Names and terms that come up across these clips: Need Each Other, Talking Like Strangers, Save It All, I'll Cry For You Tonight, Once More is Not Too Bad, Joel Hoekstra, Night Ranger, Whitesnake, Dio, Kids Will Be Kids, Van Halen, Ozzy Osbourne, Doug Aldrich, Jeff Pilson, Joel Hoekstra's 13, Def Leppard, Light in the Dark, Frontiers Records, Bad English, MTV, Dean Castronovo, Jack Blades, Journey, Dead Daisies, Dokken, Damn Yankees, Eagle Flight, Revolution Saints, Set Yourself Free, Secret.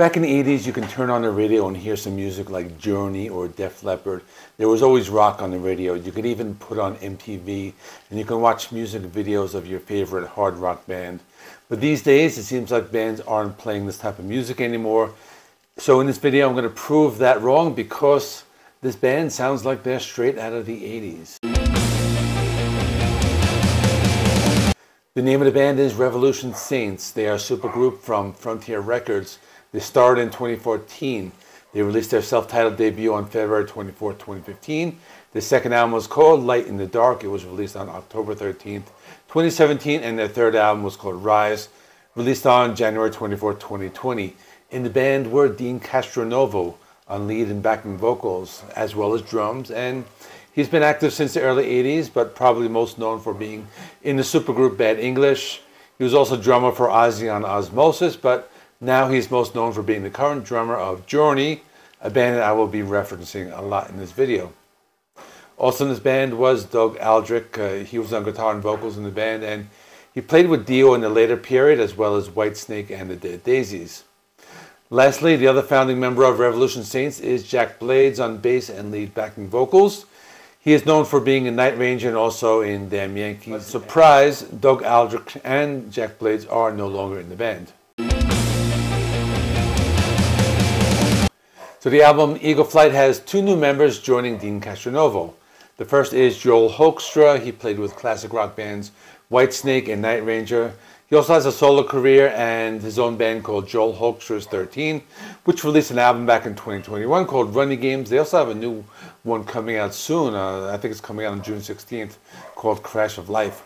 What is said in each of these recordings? Back in the 80s, you can turn on the radio and hear some music like Journey or Def Leppard. There was always rock on the radio. You could even put on MTV, and you can watch music videos of your favorite hard rock band. But these days, it seems like bands aren't playing this type of music anymore. So in this video, I'm going to prove that wrong because this band sounds like they're straight out of the 80s. The name of the band is Revolution Saints. They are a supergroup from Frontiers Records. They started in 2014. They released their self-titled debut on February 24, 2015. The second album was called Light in the Dark. It was released on October 13, 2017. And their third album was called Rise, released on January 24, 2020. In the band were Dean Castronovo on lead and backing vocals, as well as drums. And he's been active since the early 80s, but probably most known for being in the supergroup Bad English. He was also drummer for Ozzy on Osmosis, but now he's most known for being the current drummer of Journey, a band that I will be referencing a lot in this video. Also in this band was Doug Aldrich. He was on guitar and vocals in the band, and he played with Dio in the later period, as well as Whitesnake and the Dead Daisies. Lastly, the other founding member of Revolution Saints is Jack Blades on bass and lead backing vocals. He is known for being in Night Ranger and also in Damn Yankees. Surprise, Doug Aldrich and Jack Blades are no longer in the band. So the album Eagle Flight has two new members joining Dean Castronovo. The first is Joel Hoekstra. He played with classic rock bands Whitesnake and Night Ranger. He also has a solo career and his own band called Joel Hoekstra's 13, which released an album back in 2021 called Running Games. They also have a new one coming out soon. I think it's coming out on June 16th called Crash of Life.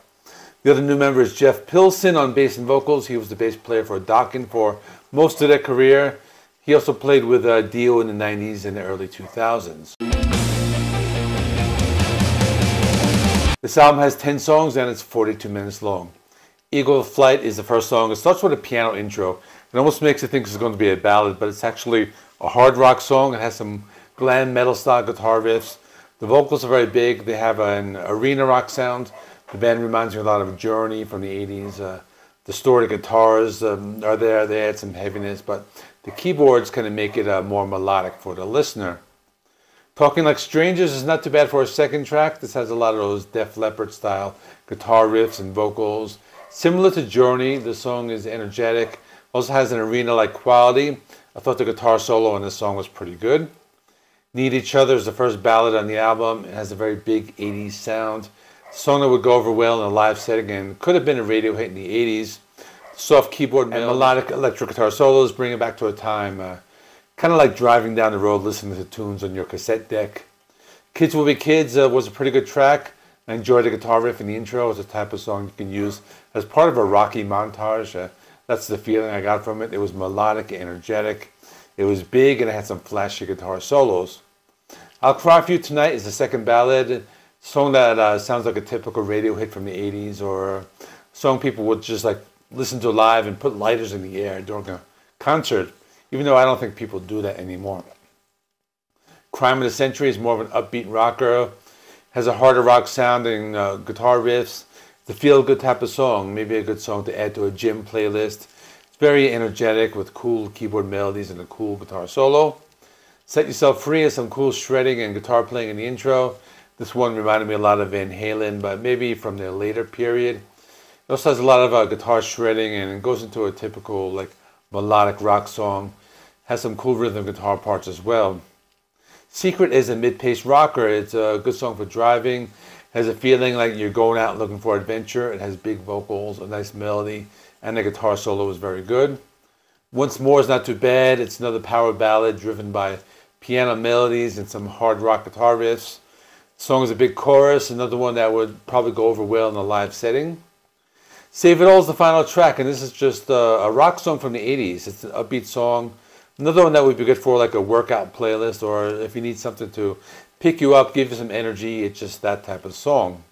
The other new member is Jeff Pilson on bass and vocals. He was the bass player for Dokken for most of their career. He also played with Dio in the 90s and the early 2000s. This album has 10 songs and it's 42 minutes long. Eagle Flight is the first song. It starts with a piano intro. It almost makes you think it's going to be a ballad, but it's actually a hard rock song. It has some glam metal style guitar riffs. The vocals are very big. They have an arena rock sound. The band reminds me a lot of Journey from the 80s. Distorted guitars are there. They add some heaviness, but the keyboards kind of make it more melodic for the listener. Talking Like Strangers is not too bad for a second track. This has a lot of those Def Leppard style guitar riffs and vocals. Similar to Journey, the song is energetic. Also has an arena-like quality. I thought the guitar solo on this song was pretty good. Need Each Other is the first ballad on the album. It has a very big 80s sound. A song that would go over well in a live setting and could have been a radio hit in the 80s. Soft keyboard and melodic electric guitar solos bring it back to a time kind of like driving down the road listening to tunes on your cassette deck. Kids Will Be Kids was a pretty good track. I enjoyed the guitar riff in the intro. It's a type of song you can use as part of a rocky montage. That's the feeling I got from it. It was melodic, energetic. It was big and it had some flashy guitar solos. I'll Cry For You Tonight is the second ballad. Song that sounds like a typical radio hit from the 80s or a song people would just like listen to live and put lighters in the air during a concert, even though I don't think people do that anymore. Crime of the Century is more of an upbeat rocker, has a harder rock sound and guitar riffs. It's a feel-good type of song, maybe a good song to add to a gym playlist. It's very energetic with cool keyboard melodies and a cool guitar solo. Set Yourself Free is some cool shredding and guitar playing in the intro. This one reminded me a lot of Van Halen, but maybe from their later period. It also has a lot of guitar shredding and it goes into a typical like melodic rock song. Has some cool rhythm guitar parts as well. Secret is a mid-paced rocker. It's a good song for driving. It has a feeling like you're going out looking for adventure. It has big vocals, a nice melody, and the guitar solo is very good. Once More is Not Too Bad. It's another power ballad driven by piano melodies and some hard rock guitar riffs. The song is a big chorus, another one that would probably go over well in a live setting. Save It All is the final track, and this is just a rock song from the 80s. It's an upbeat song. Another one that would be good for like a workout playlist, or if you need something to pick you up, give you some energy, it's just that type of song.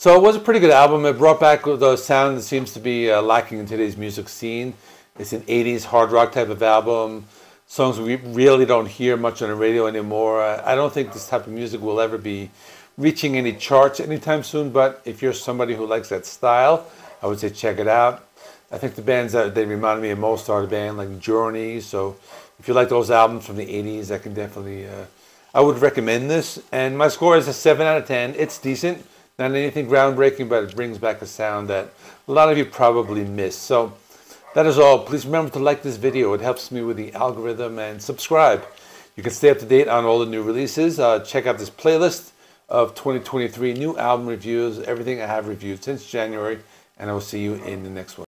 So it was a pretty good album. It brought back the sound that seems to be lacking in today's music scene. It's an 80s hard rock type of album. Songs we really don't hear much on the radio anymore. I don't think this type of music will ever be reaching any charts anytime soon, but if you're somebody who likes that style, I would say check it out. I think the bands that they reminded me of most are the band like Journey. So if you like those albums from the 80s, I can definitely, I would recommend this. And my score is a 7 out of 10. It's decent, not anything groundbreaking, but it brings back a sound that a lot of you probably miss. So that is all. Please remember to like this video. It helps me with the algorithm, and subscribe. You can stay up to date on all the new releases. Check out this playlist of 2023 new album reviews, everything I have reviewed since January, and I will see you in the next one.